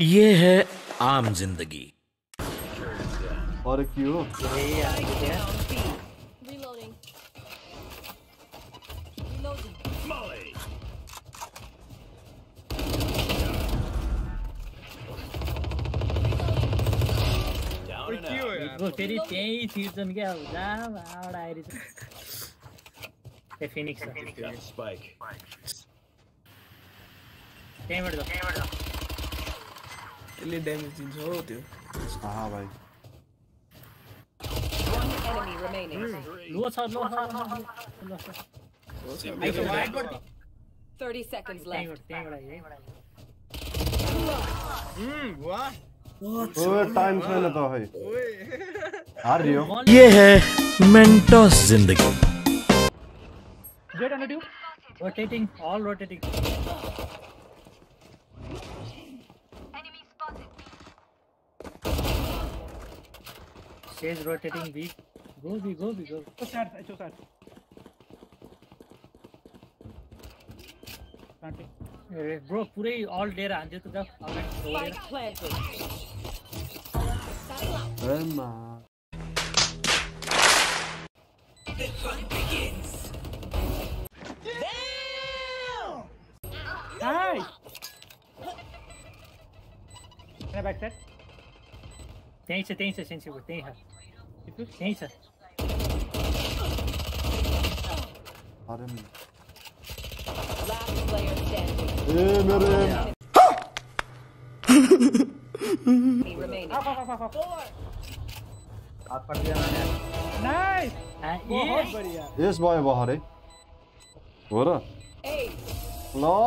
ये है आम जिंदगी। और क्यों तेरी तेरी सीजन क्या हो जा और आयरिस ए फिनिक्स स्पाइक टेमड़ दो ले डैमेज चेंज हो त्यो। हां भाई लो सर 30 seconds left। वाह ओए टाइम चले तो भाई हार रही हो। ये है मेंटोस जिंदगी। Get under you rotating enemy spotted Sage rotating B go start. Bro पूरे ऑल डेरा आंदे तो जा Emma. The fun begins. Damn! Nice. Can I back set? Tem isso, gente, tem errado. Tem isso. Para mim. Last player standing. आप पढ़ लिया मैंने। नाइस। बहुत बढ़िया। यस बॉय बाहर है। बोला। लो।